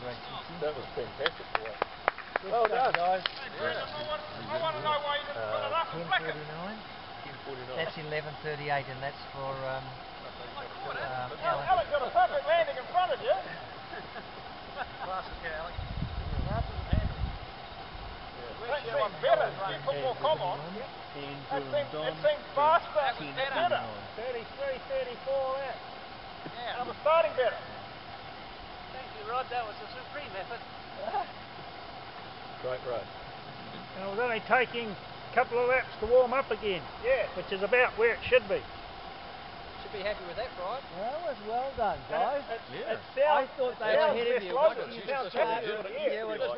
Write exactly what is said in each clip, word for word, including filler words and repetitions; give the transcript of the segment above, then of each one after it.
That was fantastic for us. Well done, guys. I want to know why you didn't put it up and black it. ten forty-nine. That's eleven thirty-eight, and that's for um. Um, Alan. Alan got a perfect landing in front of you. Glasses here, Alan. That seemed better. You put more com on. That seemed faster. That was better. thirty-three, thirty-four there. Yeah. I was starting better. Thank you, Rod. That was a supreme effort. Great road. And it was only taking a couple of laps to warm up again. Yeah. Which is about where it should be. Should be happy with that, Brian. Well, it was well done, guys. It's, yeah. It's I thought they were ahead of you. Well, that's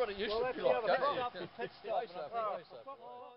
what it used to be like. Well, that's the other stop, the pit stop.